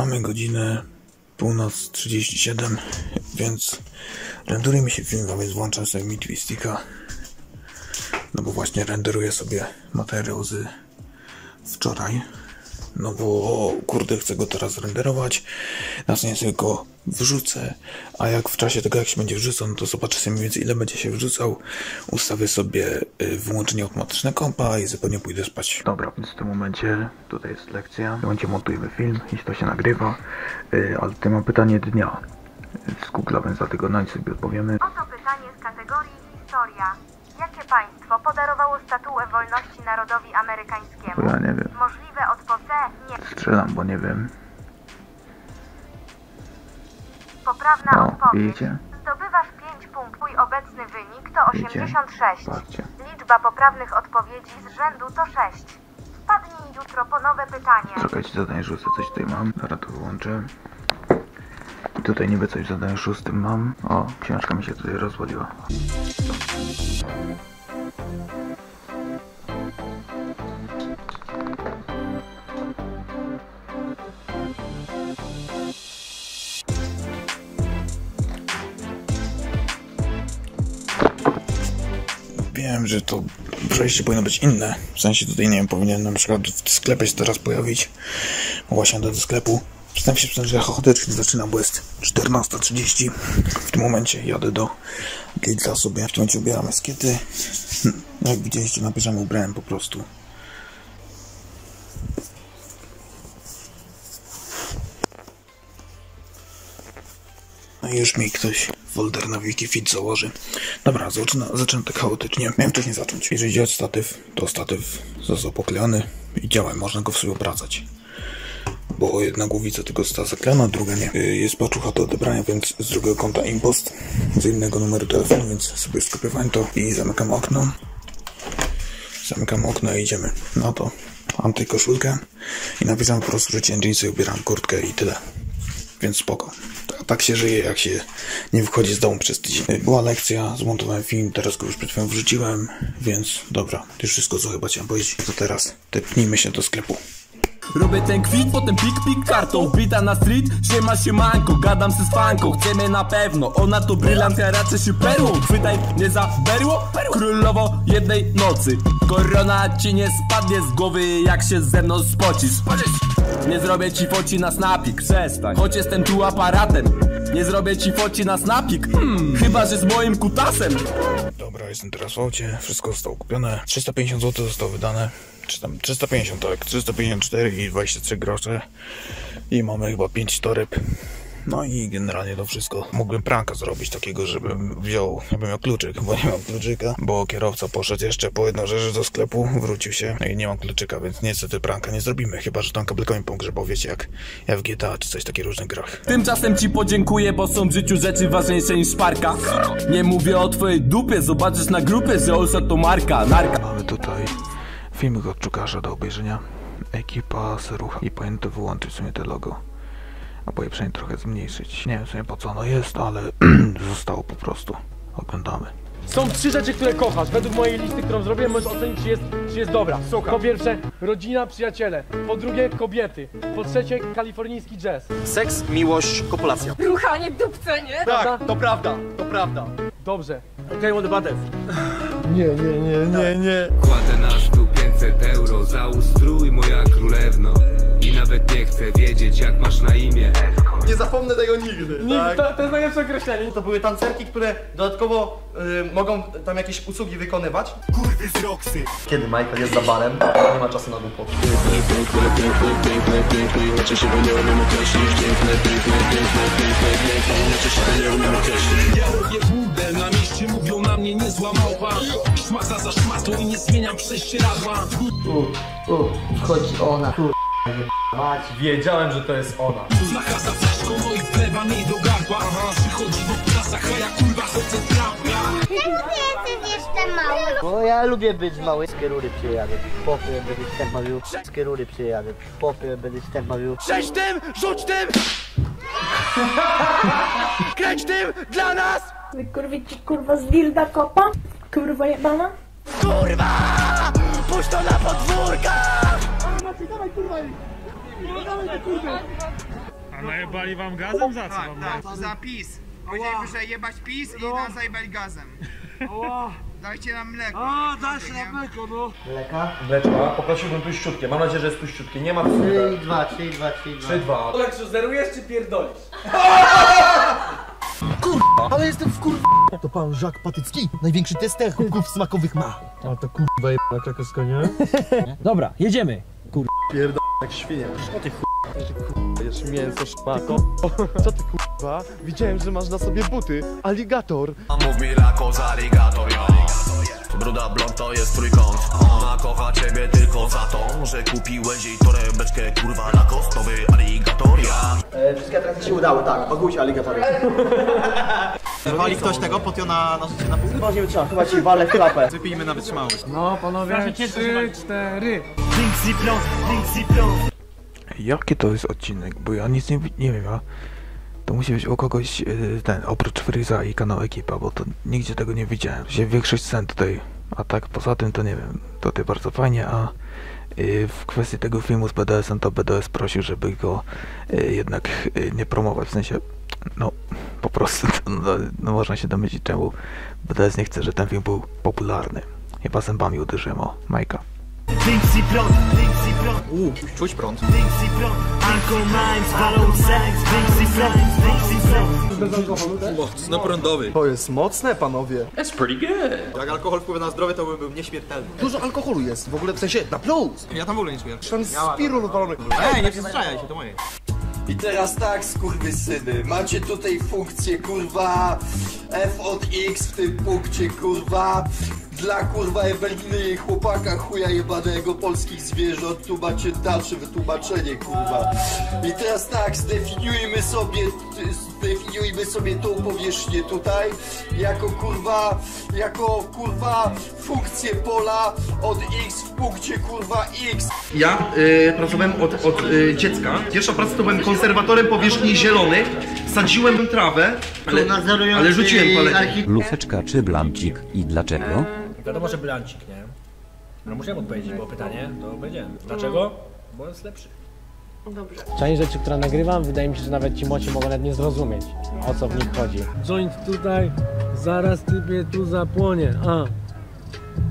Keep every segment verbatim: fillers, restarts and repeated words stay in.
mamy godzinę północ trzydzieści siedem, więc renderuje mi się film, więc włączam sobie mi twistika, no bo właśnie renderuję sobie materiał z wczoraj, no bo kurde, chcę go teraz renderować, następnie sobie go wrzucę, a jak w czasie tego, jak się będzie wrzucał, no to zobaczę sobie mniej więcej ile będzie się wrzucał, ustawię sobie wyłączenie automatyczne kompa i zupełnie pójdę spać. Dobra, więc w tym momencie tutaj jest lekcja, w tym momencie montujemy film, jeśli to się nagrywa, yy, ale tutaj mam pytanie dnia z Google, więc za tygodnia sobie odpowiemy. Oto pytanie z kategorii historia. Jakie państwo podarowało statuę wolności narodowi amerykańskiemu? Ja nie wiem. Możliwe odpowiedzi nie. Strzelam, bo nie wiem. Poprawna no, odpowiedź. Widzicie? Zdobywasz pięć punktów. Twój obecny wynik to osiemdziesiąt sześć. Widzicie? Liczba poprawnych odpowiedzi z rzędu to sześć. Wpadnij jutro po nowe pytanie. Czekajcie, zadanie szóste coś tutaj mam. Zaraz to wyłączę. I tutaj niby coś w zadaniu szóstym mam. O, książka mi się tutaj rozwaliła. Wiem, że to przejście powinno być inne. W sensie tutaj, nie wiem, powinien na przykład w sklepie się teraz pojawić. Właśnie do sklepu. Przyznam się, że chaotycznie zaczynam, bo jest czternasta trzydzieści. W tym momencie jadę do Lidla sobie. W tym momencie ubieram eskiety. Jak widzieliście, na piżamę ubrałem po prostu. No i już mi ktoś folder na Wikifit założy. Dobra, zaczyna, zaczynam tak chaotycznie. Miałem wcześniej zacząć. Jeżeli idzie o statyw, to statyw został poklejony i działa. Można go w sobie obracać. Bo jedna głowica tylko została zaklejona, druga nie. Jest paczucha do odebrania, więc z drugiego konta impost, z innego numeru telefonu, więc sobie skopiowałem to i zamykam okno. Zamykam okno i idziemy. No to mam tej koszulkę i napisałem po prostu, że jeansy, ubieram kurtkę i tyle. Więc spoko. Tak się żyje, jak się nie wychodzi z domu przez tydzień. Była lekcja, zmontowałem film, teraz go już przed chwilą wrzuciłem, więc dobra. To już wszystko, co chyba chciałem powiedzieć. To teraz tepnijmy się do sklepu. Robię ten kwit, potem pik pik kartą. Wita na street, siema siemanko. Gadam se z fanką, chcemy na pewno. Ona to brylant, ja raczej się perłą. Chwytaj mnie za perło, królowo jednej nocy. Korona ci nie spadnie z głowy, jak się ze mną spocisz. Nie zrobię ci foci na snapik, przestań, choć jestem tu aparatem. Nie zrobię ci foci na snapik, hmm, chyba że z moim kutasem. Dobra, jestem teraz w aucie, wszystko zostało kupione. Trzysta pięćdziesiąt złotych zostało wydane. Czy tam trzysta pięćdziesiąt, tak, trzysta pięćdziesiąt cztery i dwadzieścia trzy grosze. I mamy chyba pięć toreb. No i generalnie to wszystko. Mógłbym pranka zrobić takiego, żebym wziął, żebym miał kluczyk, bo nie mam kluczyka. Bo kierowca poszedł jeszcze po jedną rzecz do sklepu, wrócił się i nie mam kluczyka, więc niestety pranka nie zrobimy. Chyba że tam kabelkami pogrzebał, wiecie, jak ja w G T A czy coś takiego różnych grach. Tymczasem ci podziękuję, bo są w życiu rzeczy ważniejsze niż szparka. Nie mówię o twojej dupie, zobaczysz na grupie, że Olsa to marka, narka. Mamy tutaj filmik od Czukasza do obejrzenia. Ekipa Serucha. I pamiętam wyłączyć w sumie te logo. Albo je przynajmniej trochę zmniejszyć. Nie wiem sobie po co ono jest, ale zostało po prostu. Oglądamy. Są trzy rzeczy, które kochasz. Według mojej listy, którą zrobiłem, możesz ocenić, czy jest, czy jest dobra. Słucham. Po pierwsze, rodzina, przyjaciele. Po drugie, kobiety. Po trzecie, kalifornijski jazz. Seks, miłość, kopulacja. Ruchanie w dupce, nie? Tak, to prawda, to prawda. Dobrze. Okej, okay, what Nie, nie, nie, nie, nie. Kładę na stół pięćset euro za ustrój, moja królewno. I nawet nie chcę wiedzieć, jak masz na imię. Nie zapomnę tego nigdy, nigdy tak? to, to jest najlepsze określenie. To były tancerki, które dodatkowo y, mogą tam jakieś usługi wykonywać. Kurwy z Roxy. Kiedy Michael jest za barem, nie ma czasu na głupoty. Ja robię burdel, na mieście mówią na mnie niezła małpa. Szmasa za szmatą i nie zmieniam prześcieradła. U, u, wchodzi ona. Mać, wiedziałem, że to jest ona. Uznacha za flaszką, no i pleba mi do gardła. Przychodzi do klasach, a ja kurwa chodzę trapia. Ja lubię, jestem jeszcze mały. Bo ja lubię być mały. Skierury przyjadę, popy będę stęp mawił. Skierury przyjadę, popy będę stęp mawił. Sześć tym, rzuć tym! Kręć tym, dla nas! Wy kurwi ci kurwa z dilda kopa? Kurwa jebana? Kurwa! Puść to na podwórka! Dawaj, kurwa! Dawaj, kurwa! A jebali wam gazem? Za co tak, wam tak, za PiS. Powiedzieliby, że jebać PiS i nas zajebać gazem. O. Dajcie nam mleko. A, dajcie nam mleko, no. Mleka? Mleczka. Poprosiłbym tłuściutkie. Mam nadzieję, że jest tłuściutkie. Nie ma trzy i dwa, trzy i dwa, trzy i dwa. Oleksu, zerujesz czy pierdolisz? Kurwa, ale jestem w kurwa. To pan Jacques Patycki, największy tester kubków smakowych ma. A to kurwa jebana krakowska, nie? Dobra, jedziemy. Kurwa. Pierdol... jak świnie. Co ty kurwa? Co ty kurwa? Jesz mięso szpako. Co ty kurwa? Widziałem, że masz na sobie buty, aligator. A mów mi lako z aligator, yo. Bruda blond to jest trójkąt. Ona kocha ciebie tylko za to, że kupiłeś jej torebeczkę, kurwa, lakostowy aligator, ja. E, wszystkie atrakcje się udały, tak, bagujcie aligatory. Wali ktoś tego, potio na, na życie na pół? Chyba nie trzeba, chyba ci walę w klapę. Wypijmy na wytrzymałość. No panowie, trzy, cztery. Dixi plon, Dixi plon. Jaki to jest odcinek, bo ja nic nie, nie wiem, a... To musi być u kogoś ten, oprócz Freeza i kanał Ekipa, bo to nigdzie tego nie widziałem. Się większość scen tutaj, a tak poza tym to nie wiem, to ty bardzo fajnie, a w kwestii tego filmu z B D S-em to B D S prosił, żeby go jednak nie promować, w sensie, no po prostu, no, no można się domyślić, czemu B D S nie chce, że ten film był popularny. Chyba zębami uderzyłem o Majka. Dixi prąd, Dixi prąd. Uuu, czuć prąd. Dixi prąd. Uncle Mimes, Balloon Sands, Dixi prąd, Dixi prąd. Bez alkoholu, tak? Mocno prądowy. To jest mocne, panowie. That's pretty good. Jak alkohol wpływa na zdrowie, to bym był nieśmiertelny. Dużo alkoholu jest, w ogóle w sensie na plus. Ja tam w ogóle nie czuję. Tam spirul balony. Ej, nie przyzwyczajaj się, to moje. I teraz tak, skurwysyny, macie tutaj funkcję, kurwa, f od x w tym punkcie, kurwa. Dla kurwa Eweliny chłopaka chuja jebanego polskich zwierząt, tu macie dalsze wytłumaczenie, kurwa. I teraz tak, zdefiniujmy sobie, zdefiniujmy sobie tą powierzchnię tutaj, jako kurwa, jako kurwa funkcję pola od x w punkcie kurwa x. Ja y, pracowałem od, od y, dziecka, pierwsza praca to byłem konserwatorem powierzchni zielonych, sadziłem trawę, ale, ale rzuciłem paletę. Lufeczka czy blancik i dlaczego? Wiadomo, że blancik, nie? No musiałem odpowiedzieć, bo pytanie to powiedziałem. Dlaczego? Bo jest lepszy. Dobrze. Część rzeczy, które nagrywam, wydaje mi się, że nawet ci młodzi mogą nawet nie zrozumieć, o co w nich chodzi. Joint tutaj, zaraz typie tu zapłonie, a.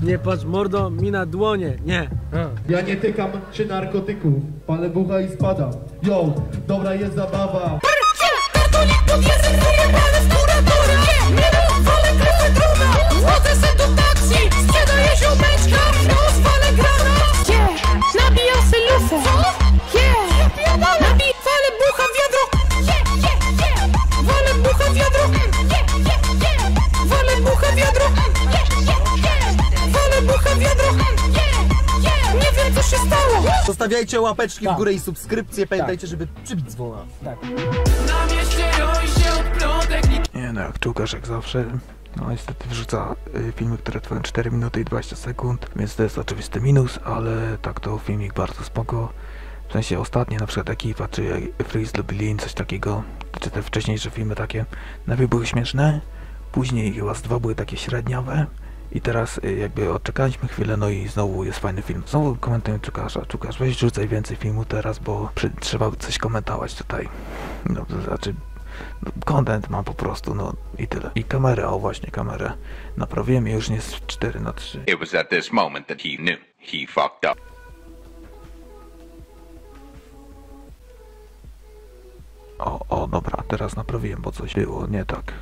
Nie patrz mordo mi na dłonie, nie. A. Ja nie tykam się narkotyków, palę bucha i spada. Yo, dobra jest zabawa. Zostawiajcie łapeczki tak w górę i subskrypcję, pamiętajcie, tak, żeby przybić dzwona. Tak. Nie no, jak czukasz jak zawsze, no niestety wrzuca filmy, które trwają cztery minuty i dwadzieścia sekund, więc to jest oczywisty minus, ale tak to filmik bardzo spoko. W sensie ostatnie, na przykład Ekipa, czy Freeze lub Lin, coś takiego, czy te wcześniejsze filmy takie, najpierw były śmieszne, później chyba z dwa były takie średniowe. I teraz jakby odczekaliśmy chwilę, no i znowu jest fajny film. Znowu komentuję Czukasza. Czukasz, weź rzucaj więcej filmu teraz, bo przy, trzeba coś komentować tutaj. No to znaczy, content mam po prostu, no i tyle. I kamerę, o właśnie kamerę. Naprawiłem i już nie jest cztery na trzy. It was at this moment that he knew he fucked up. O, o, dobra, teraz naprawiłem, bo coś było nie tak.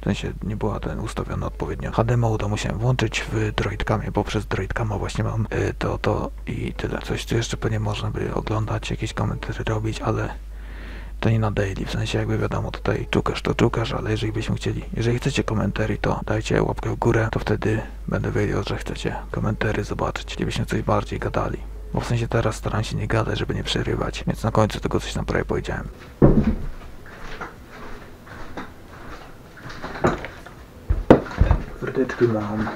W sensie nie była ten ustawiona odpowiednio. H D mode to musiałem włączyć w droidkamie, bo przez droidkama właśnie mam y, to, to i tyle. Coś tu jeszcze pewnie można by oglądać, jakieś komentarze robić, ale to nie na daily. W sensie jakby wiadomo, tutaj czukasz to czukasz, ale jeżeli byśmy chcieli, jeżeli chcecie komentarzy, to dajcie łapkę w górę, to wtedy będę wiedział, że chcecie komentarze zobaczyć, gdybyśmy coś bardziej gadali. Bo w sensie teraz staram się nie gadać, żeby nie przerywać, więc na końcu tego coś tam prawie powiedziałem. Wtyczki mam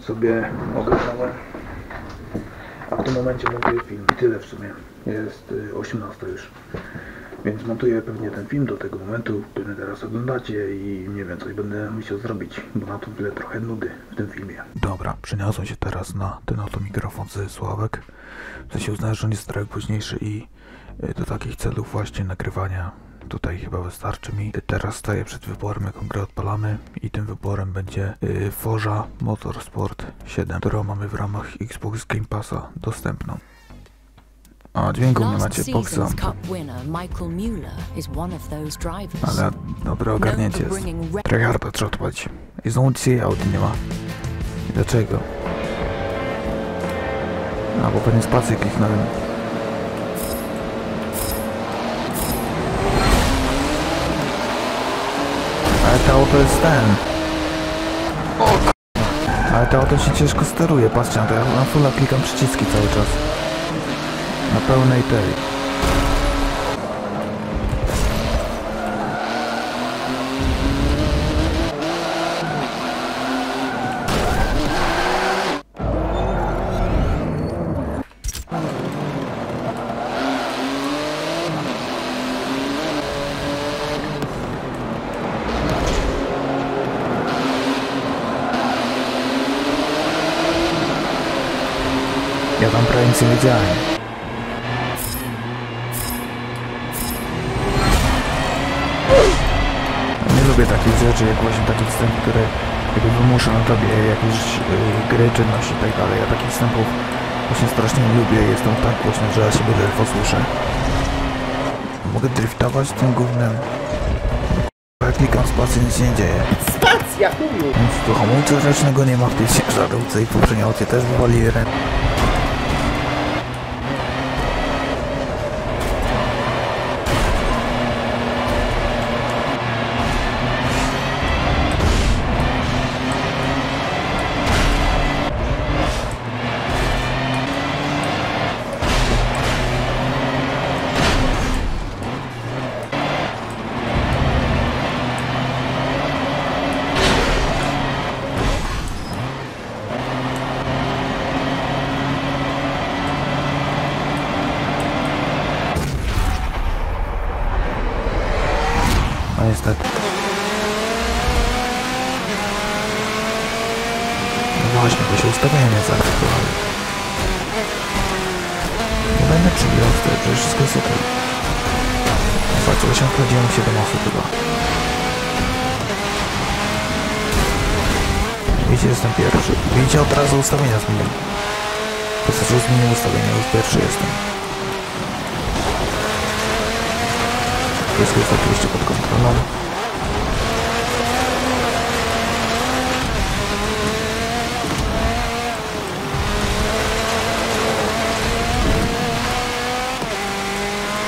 sobie ogarnąłem, a w tym momencie montuję film i tyle w sumie, jest osiemnasta już, więc montuję pewnie ten film do tego momentu, który teraz oglądacie i nie wiem, coś będę musiał zrobić, bo na to tyle trochę nudy w tym filmie. Dobra, przeniosłem się teraz na ten oto mikrofon ze Sławek, w sensie uznałem, że on jest trochę późniejszy i do takich celów właśnie nagrywania. Tutaj chyba wystarczy mi. Teraz staję przed wyborem, jaką grę odpalamy, i tym wyborem będzie Forza Motorsport siedem, którą mamy w ramach Xbox Game Passa dostępną. A dźwięku nie macie, boxa. Ale dobre ogarnięcie jest. Tryharda trzeba odpalić. I znowu dzisiaj Audi nie ma. Dlaczego? A, bo pewnie spację kliknąłem. Ale to auto jest ten. O k***. Ale to auto się ciężko steruje, patrzcie na to, ja na fulla klikam przyciski cały czas. Na pełnej tej. Ja tam prawie nic nie widziałem. Nie lubię takich rzeczy, jak właśnie taki wstęp, który jakby wymusza na tobie jakieś yy, gry, czynności i tak dalej. Ja takich wstępów właśnie strasznie nie lubię. Jestem tak głośny, że ja siebie tylko słyszę. Mogę driftować tym gównem. Jak klikam spację, nic się nie dzieje. Spacja, chuju! Więc tu hamulca ręcznego nie ma w tej ciężarówce i w poprzedniej aucie też wywali rękę. Niestety. No właśnie, bo się ustawiają nie zaaktywowały. Nie będę przybierał wtedy, przecież wszystko jest ok. Patrzcie, bo się wprowadziłem siedem osób chyba. Widzicie, jestem pierwszy. Widzicie, od razu ustawienia zmieniłem. Po prostu zmieniłem ustawienia, już pierwszy jestem. Wszystko jest oczywiście pod kontrolą.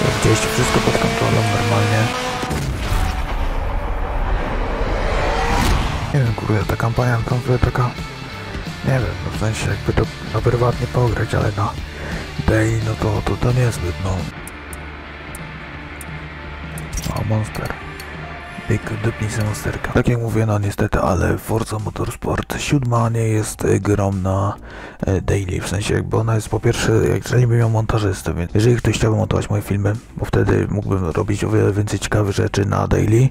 Jak widzieliście, wszystko pod kontrolą normalnie. Nie wiem, kurde, ta kampania kompletnie taka... Nie wiem, no w sensie jakby to na prywatnie pograć, ale na day no to to, to niezbyt, no. Monster. Big dupnica monsterka. Tak jak mówię, no niestety, ale Forza Motorsport siedem nie jest grą na daily, w sensie jakby ona jest po pierwsze, jeżeli bym miał montażystę, więc jeżeli ktoś chciałby montować moje filmy, bo wtedy mógłbym robić o wiele więcej ciekawych rzeczy na daily,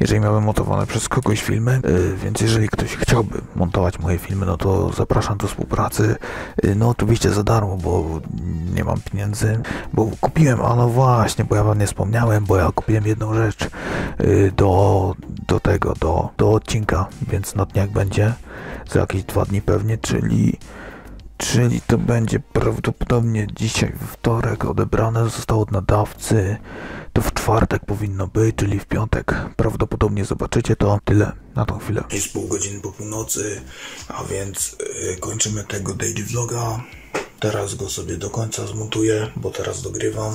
jeżeli miałbym montowane przez kogoś filmy, więc jeżeli ktoś chciałby montować moje filmy, no to zapraszam do współpracy, no oczywiście za darmo, bo nie mam pieniędzy, bo kupiłem, a no właśnie, bo ja wam nie wspomniałem, bo ja kupiłem jedną rzecz do, do tego, do, do odcinka, więc na dniach będzie, za jakieś dwa dni pewnie, czyli Czyli to będzie prawdopodobnie dzisiaj we wtorek, odebrane zostało od nadawcy, to w czwartek powinno być, czyli w piątek prawdopodobnie zobaczycie to. Tyle na tą chwilę. Jest pół godziny po północy, a więc yy, kończymy tego daily vloga. Teraz go sobie do końca zmontuję, bo teraz dogrywam,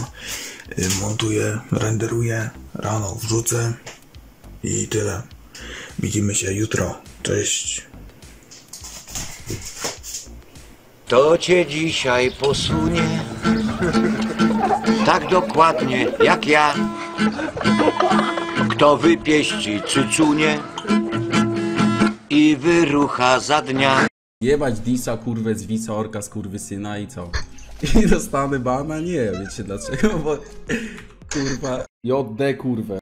yy, montuję, renderuję, rano wrzucę i tyle. Widzimy się jutro, cześć. To cię dzisiaj posunie tak dokładnie jak ja. Kto wypieści cycunie i wyrucha za dnia. Jebać disa, kurwę, zwica, orka, skurwysyna i co? I dostanę bana? Nie, wiecie dlaczego? Bo kurwa... J D kurwę.